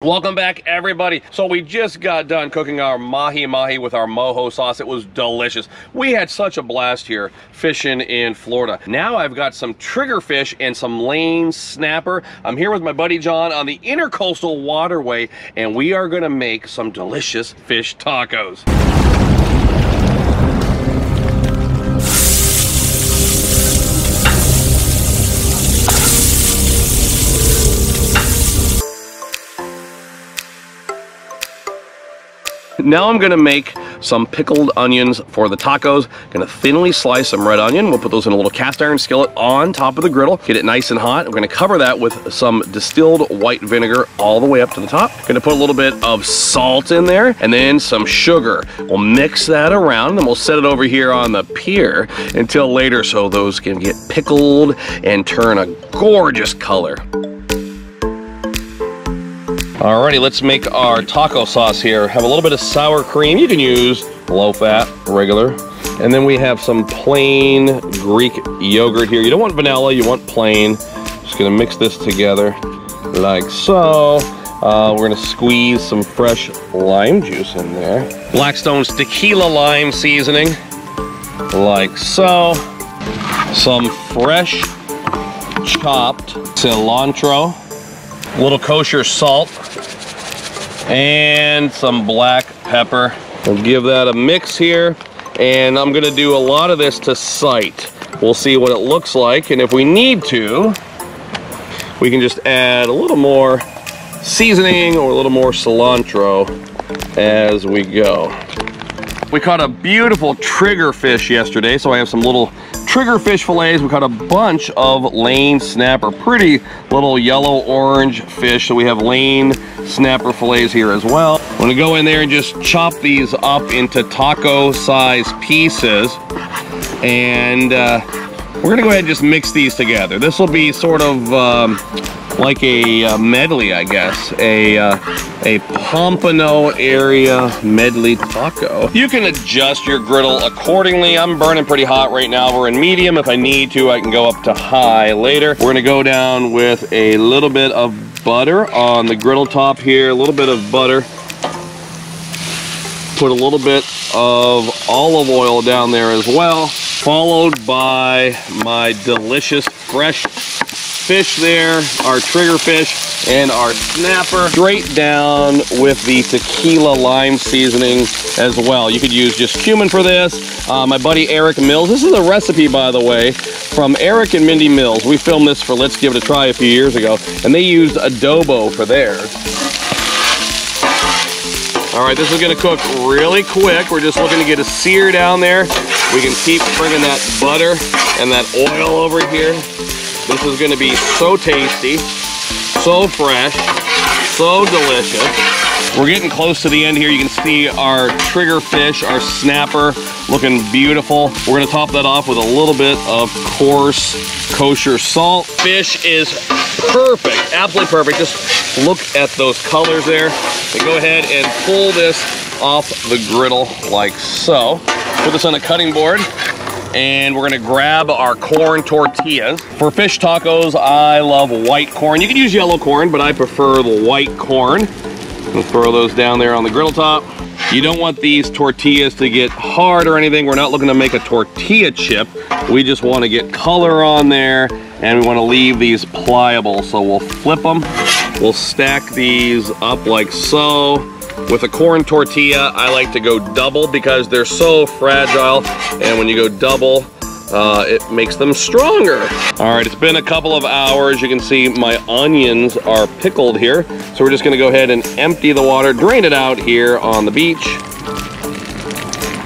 Welcome back, everybody. So we just got done cooking our mahi-mahi with our mojo sauce. It was delicious. We had such a blast here fishing in Florida. Now I've got some triggerfish and some lane snapper. I'm here with my buddy John on the intercoastal waterway, and we are gonna make some delicious fish tacos. Now I'm gonna make some pickled onions for the tacos. Gonna thinly slice some red onion. We'll put those in a little cast iron skillet on top of the griddle. Get it nice and hot. We're gonna cover that with some distilled white vinegar all the way up to the top. Gonna put a little bit of salt in there and then some sugar. We'll mix that around and we'll set it over here on the pier until later so those can get pickled and turn a gorgeous color. Alrighty, let's make our taco sauce here. Have a little bit of sour cream. You can use low-fat, regular. And then we have some plain Greek yogurt here. You don't want vanilla, you want plain. Just gonna mix this together like so. We're gonna squeeze some fresh lime juice in there. Blackstone's tequila lime seasoning, like so. Some fresh chopped cilantro. A little kosher salt and some black pepper. We'll give that a mix here, and I'm gonna do a lot of this to sight. We'll see what it looks like, and if we need to, we can just add a little more seasoning or a little more cilantro as we go. We caught a beautiful triggerfish yesterday, so I have some little triggerfish fillets. We caught a bunch of lane snapper, pretty little yellow-orange fish, so we have lane snapper fillets here as well. I'm gonna go in there and just chop these up into taco-sized pieces, and we're gonna go ahead and just mix these together. This will be sort of like a medley, I guess, a pompano area medley taco. You can adjust your griddle accordingly. I'm burning pretty hot right now. We're in medium. If I need to, I can go up to high later. We're gonna go down with a little bit of butter on the griddle top here, a little bit of butter. Put a little bit of olive oil down there as well, followed by my delicious fresh fish there, our triggerfish and our snapper, straight down with the tequila lime seasoning as well. You could use just cumin for this. My buddy Eric Mills, this is a recipe, by the way, from Eric and Mindy Mills. We filmed this for Let's Give It a Try a few years ago, and they used adobo for theirs. All right, this is gonna cook really quick. We're just looking to get a sear down there. We can keep bringing that butter and that oil over here. This is gonna be so tasty, so fresh, so delicious. We're getting close to the end here. You can see our triggerfish, our snapper, looking beautiful. We're gonna top that off with a little bit of coarse kosher salt. Fish is perfect, absolutely perfect. Just look at those colors there. And go ahead and pull this off the griddle like so. Put this on a cutting board. And we're gonna grab our corn tortillas. For fish tacos, I love white corn. You can use yellow corn, but I prefer the white corn. We'll throw those down there on the griddle top. You don't want these tortillas to get hard or anything. We're not looking to make a tortilla chip. We just wanna get color on there, and we wanna leave these pliable. So we'll flip them. We'll stack these up like so. With a corn tortilla, I like to go double because they're so fragile, and when you go double, it makes them stronger. All right, it's been a couple of hours. You can see my onions are pickled here, so we're just gonna go ahead and empty the water, drain it out here on the beach,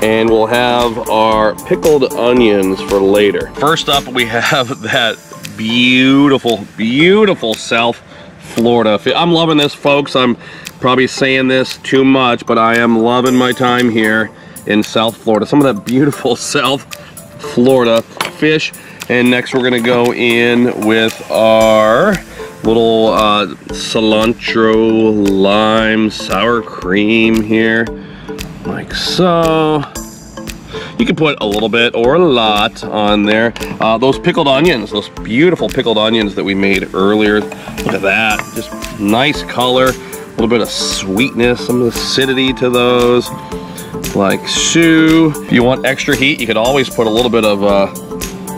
and we'll have our pickled onions for later. First up, we have that beautiful, beautiful South Florida fish. I'm loving this, folks. I'm probably saying this too much, but I am loving my time here in South Florida. Some of that beautiful South Florida fish. And next we're gonna go in with our little cilantro, lime, sour cream here, like so. You can put a little bit or a lot on there. Those pickled onions, those beautiful pickled onions that we made earlier. Look at that, just nice color. little bit of sweetness, some acidity to those. Like shoe. If you want extra heat, you could always put a little bit of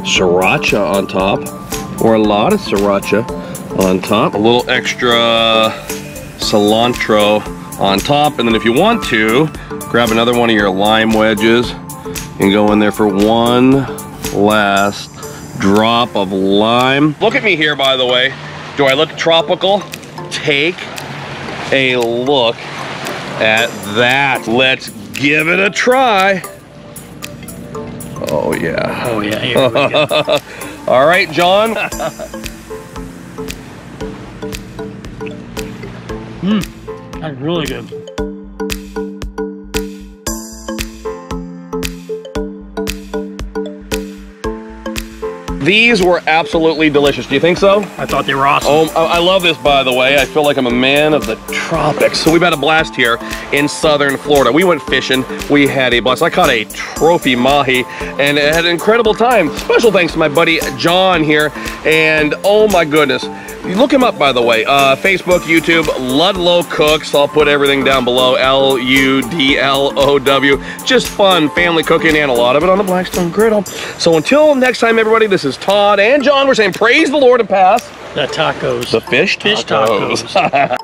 Sriracha on top, or a lot of Sriracha on top. A little extra cilantro on top. And then if you want to, grab another one of your lime wedges and go in there for one last drop of lime. Look at me here, by the way. Do I look tropical? Take a look at that. Let's give it a try. Oh yeah. Oh yeah. Here we go. All right, John. That's really good. These were absolutely delicious. Do you think so? I thought they were awesome. Oh, I love this, by the way. I feel like I'm a man of the tropics. So we've had a blast here in southern Florida. We went fishing. We had a blast. I caught a trophy mahi and I had an incredible time. Special thanks to my buddy John here. And oh my goodness. Look him up, by the way. Facebook, YouTube, Ludlow Cooks. I'll put everything down below. L-U-D-L-O-W. Just fun family cooking and a lot of it on the Blackstone Griddle. So until next time, everybody, this is Todd and John. We're saying praise the Lord and pass the tacos. The fish tacos.